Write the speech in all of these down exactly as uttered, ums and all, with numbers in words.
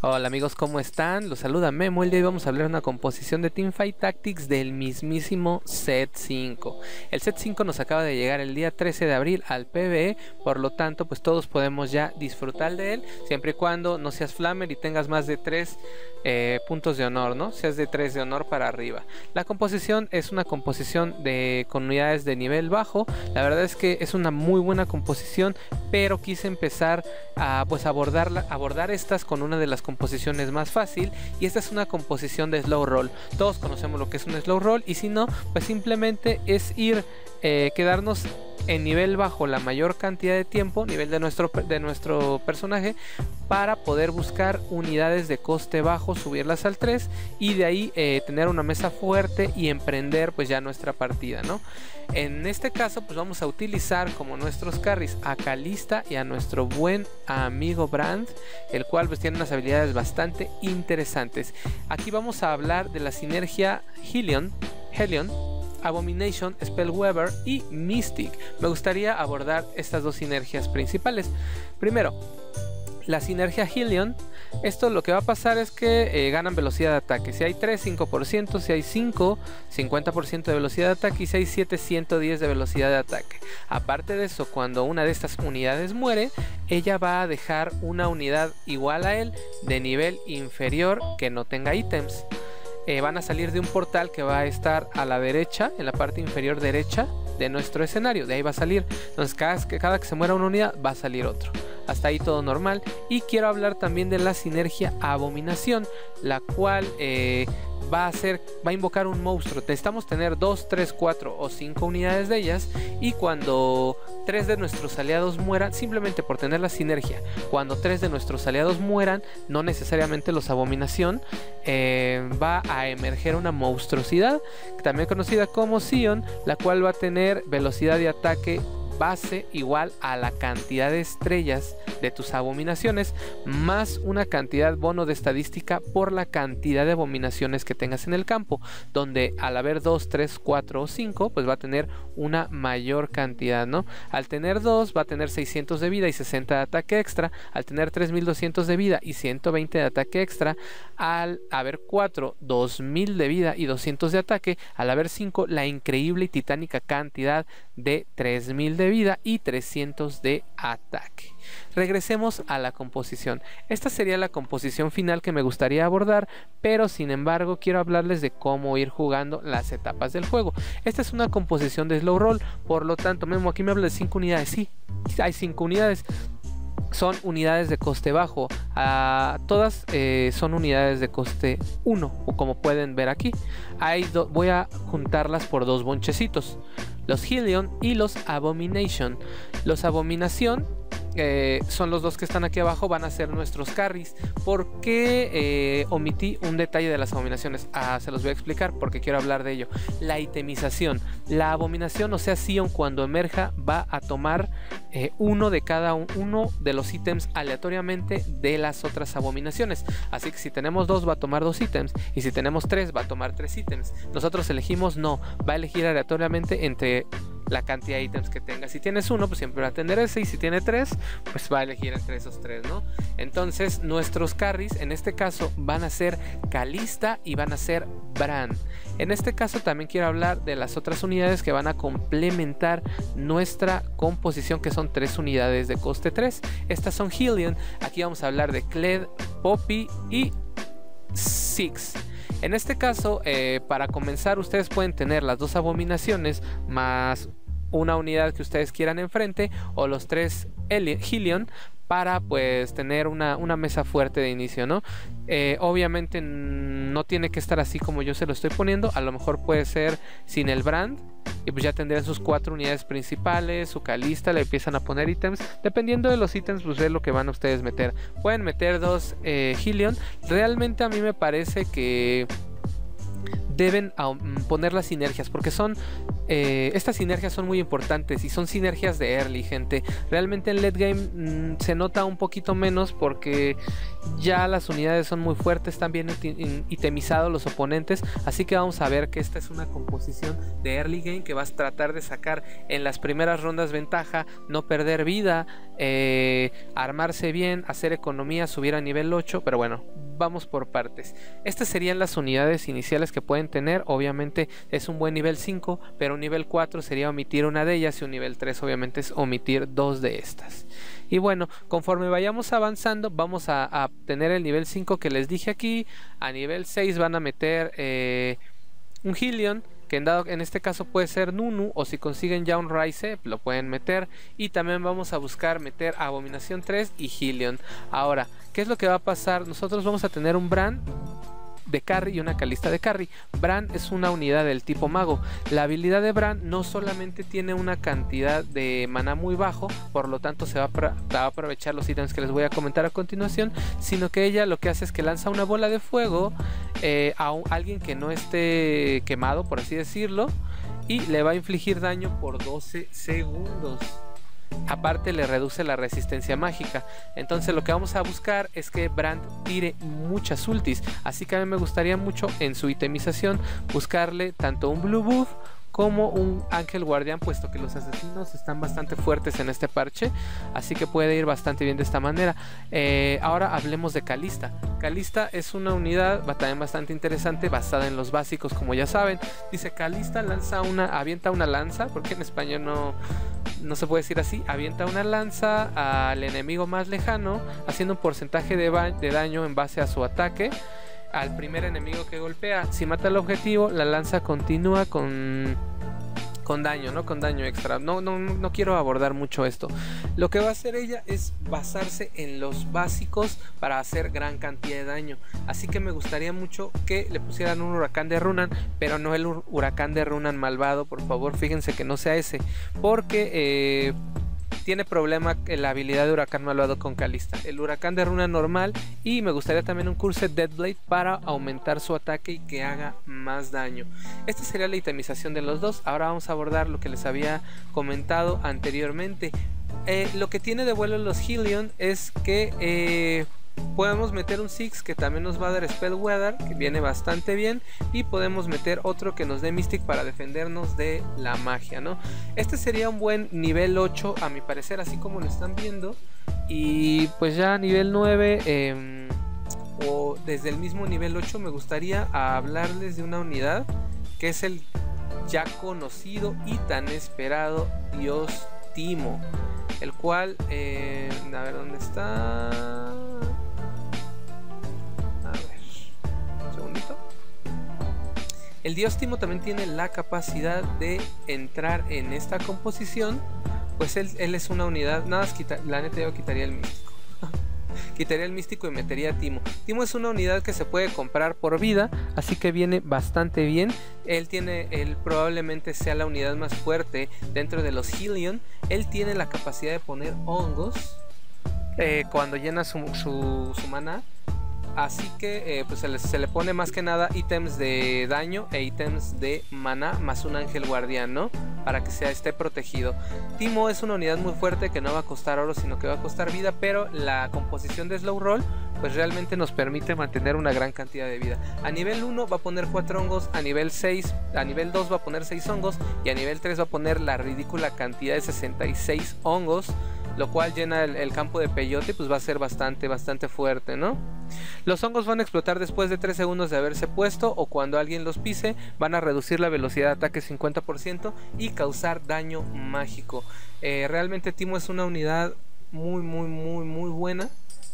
Hola amigos, ¿cómo están? Los saluda Memo. El día de hoy vamos a hablar de una composición de Team Fight Tactics del mismísimo set cinco. El set cinco nos acaba de llegar el día trece de abril al P B E, por lo tanto pues todos podemos ya disfrutar de él, siempre y cuando no seas flamer y tengas más de tres eh, puntos de honor, ¿no? Seas de tres de honor para arriba. La composición es una composición de, con unidades de nivel bajo. La verdad es que es una muy buena composición, pero quise empezar a pues abordarla, abordar estas con una de las composiciones más fácil, y esta es una composición de slow roll. Todos conocemos lo que es un slow roll, y si no, pues simplemente es ir eh, quedarnos en nivel bajo la mayor cantidad de tiempo, nivel de nuestro, de nuestro personaje, para poder buscar unidades de coste bajo, subirlas al tres y de ahí eh, tener una mesa fuerte y emprender pues ya nuestra partida, ¿no? En este caso pues vamos a utilizar como nuestros carries a Kalista y a nuestro buen amigo Brand, el cual pues tiene unas habilidades bastante interesantes. Aquí vamos a hablar de la sinergia Hellion, Hellion Abomination, Spellweaver y Mystic. Me gustaría abordar estas dos sinergias principales. Primero, la sinergia Hellion. Esto lo que va a pasar es que eh, ganan velocidad de ataque. Si hay tres, cinco por ciento. Si hay cinco, cincuenta por ciento de velocidad de ataque. Y si hay siete, ciento diez de velocidad de ataque. Aparte de eso, cuando una de estas unidades muere, ella va a dejar una unidad igual a él de nivel inferior que no tenga ítems. Eh, van a salir de un portal que va a estar a la derecha, en la parte inferior derecha de nuestro escenario. De ahí va a salir. Entonces cada que, cada que se muera una unidad va a salir otro. Hasta ahí todo normal. Y quiero hablar también de la sinergia Abominación, la cual eh, va a hacer, va a invocar un monstruo. Necesitamos tener dos, tres, cuatro o cinco unidades de ellas, y cuando tres de nuestros aliados mueran, simplemente por tener la sinergia, cuando tres de nuestros aliados mueran, no necesariamente los Abominación, Eh, va a emerger una monstruosidad, también conocida como Sion, la cual va a tener velocidad de ataque base igual a la cantidad de estrellas de tus abominaciones, más una cantidad bono de estadística por la cantidad de abominaciones que tengas en el campo, donde al haber dos, tres, cuatro o cinco, pues va a tener una mayor cantidad, ¿no? Al tener dos va a tener seiscientos de vida y sesenta de ataque extra, al tener tres mil doscientos de vida y ciento veinte de ataque extra, al haber cuatro, dos mil de vida y doscientos de ataque, al haber cinco, la increíble y titánica cantidad de tres mil de vida y trescientos de ataque. Regresemos a la composición. Esta sería la composición final que me gustaría abordar, pero sin embargo quiero hablarles de cómo ir jugando las etapas del juego. Esta es una composición de slow roll, por lo tanto, Memo, aquí me habla de cinco unidades. Sí, hay cinco unidades. Son unidades de coste bajo, ah, todas eh, son unidades de coste uno, como pueden ver aquí. Hay do, voy a juntarlas por dos bonchecitos, los Hellion y los Abomination. Los Abominación eh, son los dos que están aquí abajo, van a ser nuestros carries. ¿Por qué eh, omití un detalle de las abominaciones? Ah, se los voy a explicar porque quiero hablar de ello. La itemización. La abominación, o sea Sion, cuando emerja va a tomar eh, uno de cada un, uno de los ítems aleatoriamente de las otras abominaciones. Así que si tenemos dos va a tomar dos ítems, y si tenemos tres va a tomar tres ítems. Nosotros elegimos no, va a elegir aleatoriamente entre la cantidad de ítems que tenga. Si tienes uno, pues siempre va a tener ese, y si tiene tres, pues va a elegir entre esos tres, ¿no? Entonces nuestros carries en este caso van a ser Kalista y van a ser Bran. En este caso también quiero hablar de las otras unidades que van a complementar nuestra composición, que son tres unidades de coste tres. Estas son Hellion. Aquí vamos a hablar de Kled, Poppy y Six. En este caso, eh, para comenzar, ustedes pueden tener las dos abominaciones más una unidad que ustedes quieran enfrente, o los tres Hellion, para pues tener una, una mesa fuerte de inicio, ¿no? Eh, obviamente no tiene que estar así como yo se lo estoy poniendo. A lo mejor puede ser sin el Brand, y pues ya tendrían sus cuatro unidades principales, su Kalista, le empiezan a poner ítems. Dependiendo de los ítems, pues es lo que van a ustedes meter. Pueden meter dos eh, Hellion. Realmente a mí me parece que deben poner las sinergias, porque son eh, estas sinergias son muy importantes y son sinergias de early, gente. Realmente en late game mmm, se nota un poquito menos porque ya las unidades son muy fuertes, están bien itemizados los oponentes, así que vamos a ver que esta es una composición de early game que vas a tratar de sacar en las primeras rondas ventaja, no perder vida, eh, armarse bien, hacer economía, subir a nivel ocho, pero bueno, vamos por partes. Estas serían las unidades iniciales que pueden tener. Obviamente es un buen nivel cinco, pero un nivel cuatro sería omitir una de ellas, y un nivel tres obviamente es omitir dos de estas. Y bueno, conforme vayamos avanzando vamos a, a tener el nivel cinco que les dije aquí. A nivel seis van a meter eh, un Hellion, que en, dado, en este caso puede ser Nunu, o si consiguen ya un Rise lo pueden meter. Y también vamos a buscar meter Abominación tres y Hellion. Ahora, ¿qué es lo que va a pasar? Nosotros vamos a tener un Brand de carry y una Kalista de carry. Brand es una unidad del tipo mago. La habilidad de Brand no solamente tiene una cantidad de maná muy bajo, por lo tanto se va a aprovechar los ítems que les voy a comentar a continuación, sino que ella lo que hace es que lanza una bola de fuego eh, a un, alguien que no esté quemado, por así decirlo, y le va a infligir daño por doce segundos. Aparte le reduce la resistencia mágica. Entonces lo que vamos a buscar es que Brand tire muchas ultis, así que a mí me gustaría mucho en su itemización buscarle tanto un Blue Buff como un Ángel Guardián, puesto que los asesinos están bastante fuertes en este parche, así que puede ir bastante bien de esta manera. Eh, ahora hablemos de Kalista. Kalista es una unidad también bastante interesante, basada en los básicos, como ya saben. Dice Kalista lanza una, avienta una lanza, porque en español no, no se puede decir así. Avienta una lanza al enemigo más lejano, haciendo un porcentaje de, de daño en base a su ataque al primer enemigo que golpea. Si mata el objetivo, la lanza continúa con con daño, ¿no? Con daño extra. No, no, no quiero abordar mucho esto. Lo que va a hacer ella es basarse en los básicos para hacer gran cantidad de daño. Así que me gustaría mucho que le pusieran un Huracán de Runaan, pero no el Huracán de Runaan malvado, por favor, fíjense que no sea ese, porque eh, tiene problema la habilidad de Huracán malvado con Kalista. El Huracán de Runaan normal, y me gustaría también un curse Deadblade para aumentar su ataque y que haga más daño. Esta sería la itemización de los dos. Ahora vamos a abordar lo que les había comentado anteriormente. Eh, lo que tiene de vuelo los Hellion es que eh, podemos meter un Six que también nos va a dar Spellweaver, que viene bastante bien, y podemos meter otro que nos dé Mystic para defendernos de la magia, ¿no? Este sería un buen nivel ocho a mi parecer, así como lo están viendo. Y pues ya a nivel nueve eh, o desde el mismo nivel ocho me gustaría hablarles de una unidad que es el ya conocido y tan esperado dios Teemo, el cual eh, a ver dónde está. El dios Teemo también tiene la capacidad de entrar en esta composición, pues él, él es una unidad, nada más quita, la neta yo quitaría el místico. Quitaría el místico y metería a Teemo. Teemo es una unidad que se puede comprar por vida, así que viene bastante bien. Él tiene, él probablemente sea la unidad más fuerte dentro de los Hellion. Él tiene la capacidad de poner hongos eh, cuando llena su, su, su maná. Así que eh, pues se le, se le pone más que nada ítems de daño e ítems de maná, más un ángel guardián, ¿no? Para que sea, esté protegido. Teemo es una unidad muy fuerte que no va a costar oro, sino que va a costar vida, pero la composición de slow roll pues realmente nos permite mantener una gran cantidad de vida. A nivel uno va a poner cuatro hongos, a nivel seis, a nivel dos va a poner seis hongos, y a nivel tres va a poner la ridícula cantidad de sesenta y seis hongos, lo cual llena el, el campo de peyote, pues va a ser bastante, bastante fuerte, ¿no? Los hongos van a explotar después de tres segundos de haberse puesto, o cuando alguien los pise. Van a reducir la velocidad de ataque cincuenta por ciento y causar daño mágico. Eh, realmente Teemo es una unidad muy, muy, muy, muy buena.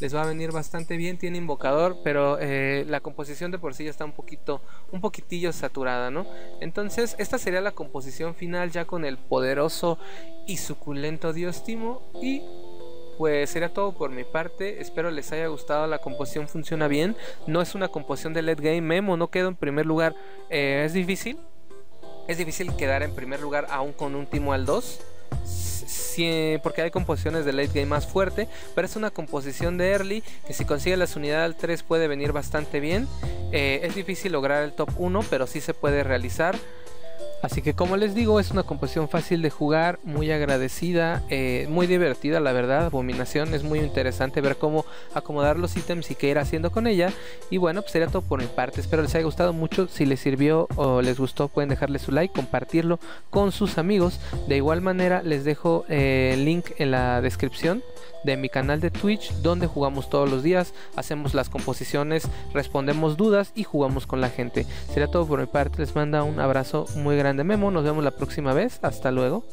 Les va a venir bastante bien, tiene invocador, pero eh, la composición de por sí ya está un poquito, un poquitillo saturada, ¿no? Entonces esta sería la composición final ya con el poderoso y suculento dios Teemo. Y pues sería todo por mi parte, espero les haya gustado. La composición funciona bien, no es una composición de late game. Memo no quedó en primer lugar, eh, es difícil, es difícil quedar en primer lugar aún con un Teemo al dos. Sí, porque hay composiciones de late game más fuerte, pero es una composición de early que si consigue las unidades al tres puede venir bastante bien. Eh, es difícil lograr el top uno, pero sí se puede realizar. Así que como les digo, es una composición fácil de jugar, muy agradecida, eh, muy divertida la verdad. Abominación es muy interesante ver cómo acomodar los ítems y qué ir haciendo con ella. Y bueno, pues sería todo por mi parte, espero les haya gustado mucho. Si les sirvió o les gustó pueden dejarle su like, compartirlo con sus amigos. De igual manera les dejo eh, el link en la descripción de mi canal de Twitch, donde jugamos todos los días, hacemos las composiciones, respondemos dudas y jugamos con la gente. Sería todo por mi parte, les manda un abrazo muy grande Memo, nos vemos la próxima vez, hasta luego.